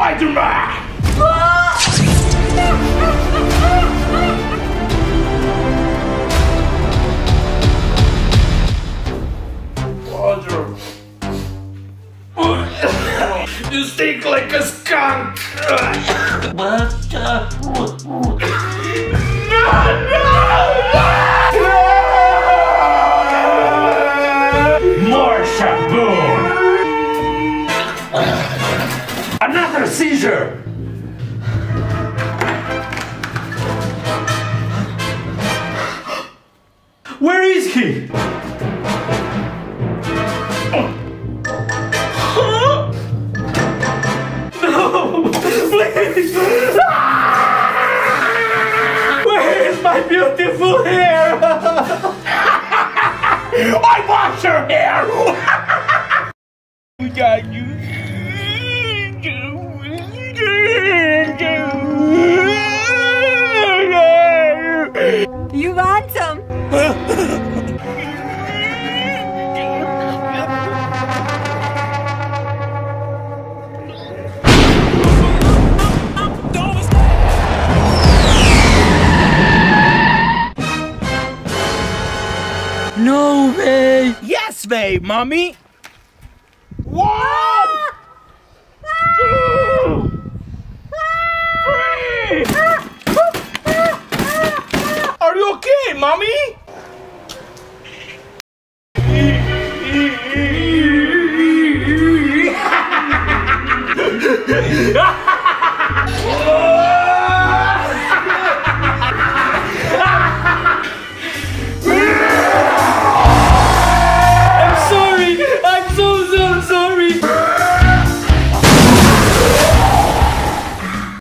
Spider-Man! Roger. You stink like a skunk! No! More shampoo! Another seizure! Where is he? Huh? No! Please! Where is my beautiful hair? I wash your hair! We got you. You want some? No way! Yes way, mommy! One! Two!